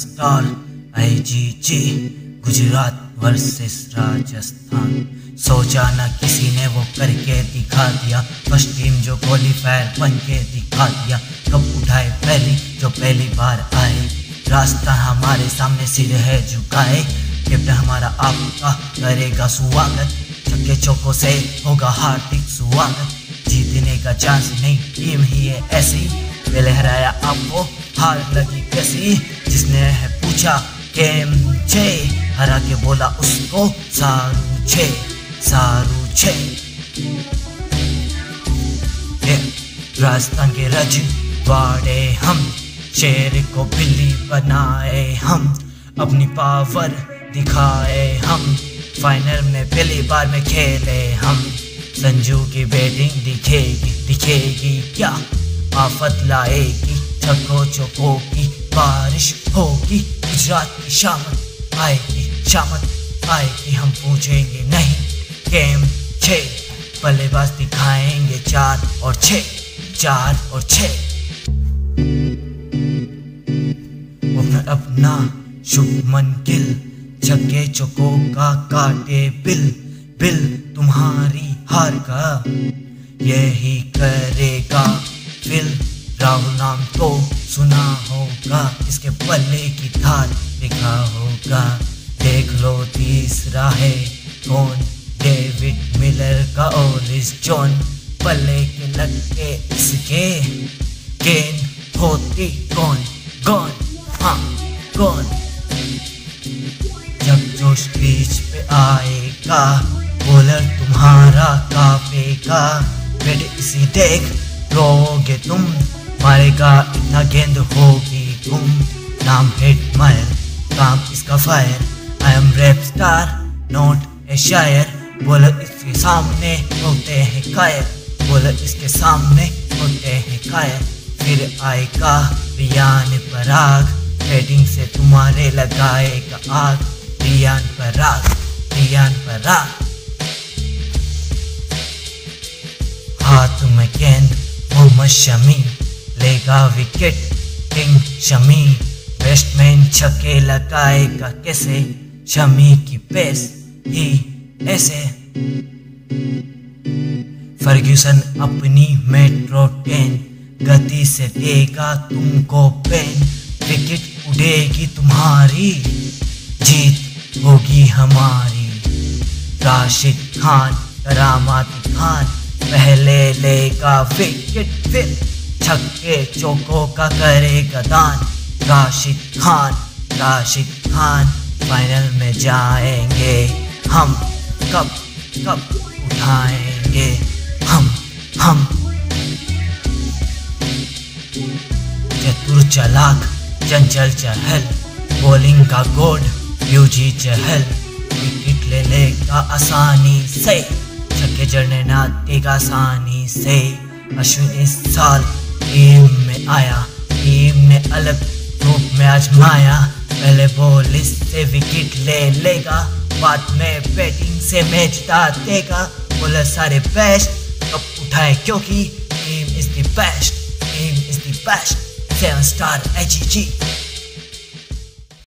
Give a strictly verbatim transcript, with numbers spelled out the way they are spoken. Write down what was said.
Seven star I G G Gujarat versus Rajasthan. सोचा ना किसी ने वो करके दिखा दिया, फर्स्ट टीम जो क्वालिफायर बन के दिखा दिया। कब उठाए पहली जो पहली बार आए, रास्ता हमारे सामने सिर है झुकाए। कैप्टन हमारा आपका करेगा स्वागत, छक्के चौकों से होगा हार्दिक स्वागत। जीतने का चांस नहीं, टीम ही है ऐसी, लहराया आपको हार लगी कैसी। जिसने है पूछा केम छे, हरा के बोला उसको सारू छे, सारू छे। राजस्थान के रजवाड़े हम, शेर को बिल्ली बनाए हम, अपनी पावर दिखाए हम। फाइनल में पहली बार में खेले हम, संजू की बैटिंग दिखेगी दिखेगी क्या आफत लाएगी। छक्कों चौकों की बारिश होगी, गुजरात की शामत आएगी, शामत आएगी। हम पूछेंगे नहीं गेम छः, बल्लेबाज दिखाएंगे चार और छः, चार और छः। अपना शुभमन गिल, छक्के चौकों का काटे बिल बिल। तुम्हारी हार का यही करेगा बिल, राहुल नाम तो सुना होगा, इसके पल्ले की थाल लिखा होगा। देख लो तीसरा है कौन, डेविड मिलर का ओलिस जॉन। पल्ले के लगे इसके, गेंद होती कौन कौन, हाँ कौन। जब जोश बीच पे आएगा, बॉलर तुम्हारा कापेगा। बेटे इसी देख लोगे तुम, मारेगा इतना गेंद होगी तुम। नाम हिट मायर, काम इसका fire. I am rap star not a शायर, बॉलर इसके सामने होते हैं कायर, बॉलर इसके सामने होते हैं कायर। फिर आएगा रियान पराग, बैटिंग से तुम्हारे लगाएगा आग। रियान पराग, रियान पराग। हाथ में गेंद मोहम्मद शमी, लेगा विकेट किंग शमी। बैट्समैन छक्के लगाएगा कैसे, शमी की पेस ही ऐसे। फर्ग्यूसन अपनी मेट्रो टेन, गति से देगा तुमको पेन। विकेट उड़ेगी तुम्हारी, जीत होगी हमारी। राशिद खान, तरामाती खान, पहले लेगा विकेट फिर, छक्के चौकों का करेगा दान। राशिद खान, राशिद खान। फाइनल में जाएंगे हम, कब कब उठाएंगे हम हम। चतुर चालाक चंचल चहल, बॉलिंग का गोड यूजी चहल। विकेट ले लेगा आसानी से, छक्के जड़ने ना देगा आसानी से। अश्विन इस साल टीम में आया, टीम में अलग रूप में आजमाया। पहले बॉलिंग से विकेट ले लेगा, बाद में बैटिंग से मैच जिता देगा। बोला सारे बेस्ट कब उठाए, क्योंकि team is the best, team is the best. Seven star I G ji.